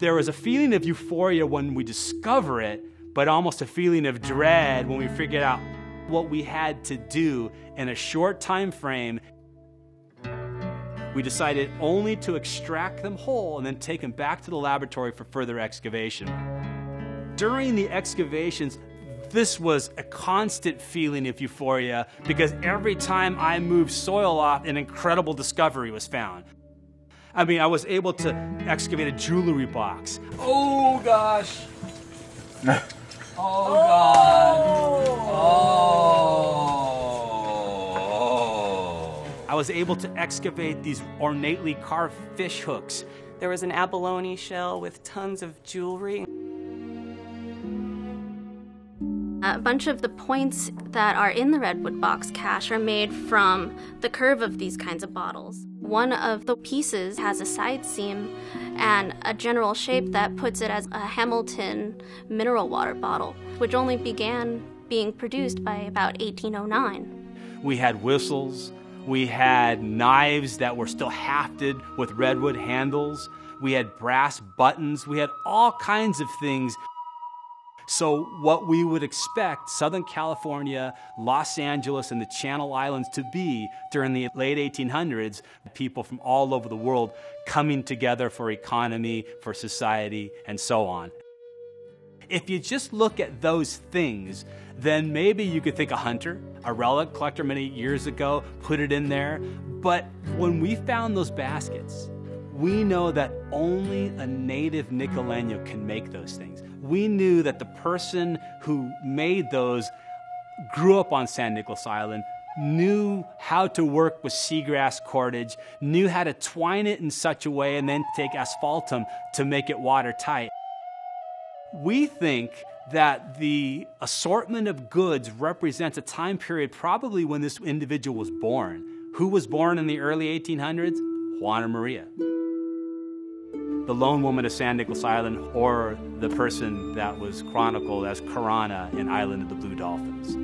There was a feeling of euphoria when we discover it, but almost a feeling of dread when we figured out what we had to do in a short time frame. We decided only to extract them whole and then take them back to the laboratory for further excavation. During the excavations, this was a constant feeling of euphoria because every time I moved soil off, an incredible discovery was found. I mean, I was able to excavate a jewelry box. Oh, gosh. Oh, God. Oh. I was able to excavate these ornately carved fish hooks. There was an abalone shell with tons of jewelry. A bunch of the points that are in the Redwood box cache are made from the curve of these kinds of bottles. One of the pieces has a side seam and a general shape that puts it as a Hamilton mineral water bottle, which only began being produced by about 1809. We had whistles, we had knives that were still hafted with redwood handles, we had brass buttons, we had all kinds of things. So what we would expect Southern California, Los Angeles, and the Channel Islands to be during the late 1800s, people from all over the world coming together for economy, for society, and so on. If you just look at those things, then maybe you could think a hunter, a relic collector many years ago, put it in there. But when we found those baskets, we know that only a native Nicoleno can make those things. We knew that the person who made those grew up on San Nicolas Island, knew how to work with seagrass cordage, knew how to twine it in such a way and then take asphaltum to make it watertight. We think that the assortment of goods represents a time period probably when this individual was born. Who was born in the early 1800s? Juana Maria, the lone woman of San Nicolas Island, or the person that was chronicled as Karana in Island of the Blue Dolphins.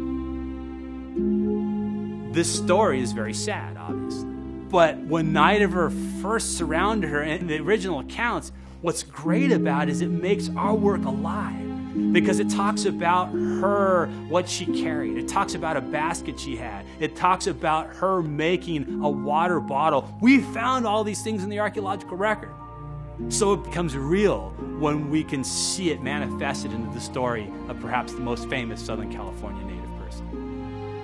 This story is very sad, obviously. But when Nicoleno first surrounded her in the original accounts, what's great about it is it makes our work alive because it talks about her, what she carried. It talks about a basket she had. It talks about her making a water bottle. We found all these things in the archaeological record. So it becomes real when we can see it manifested into the story of perhaps the most famous Southern California native person.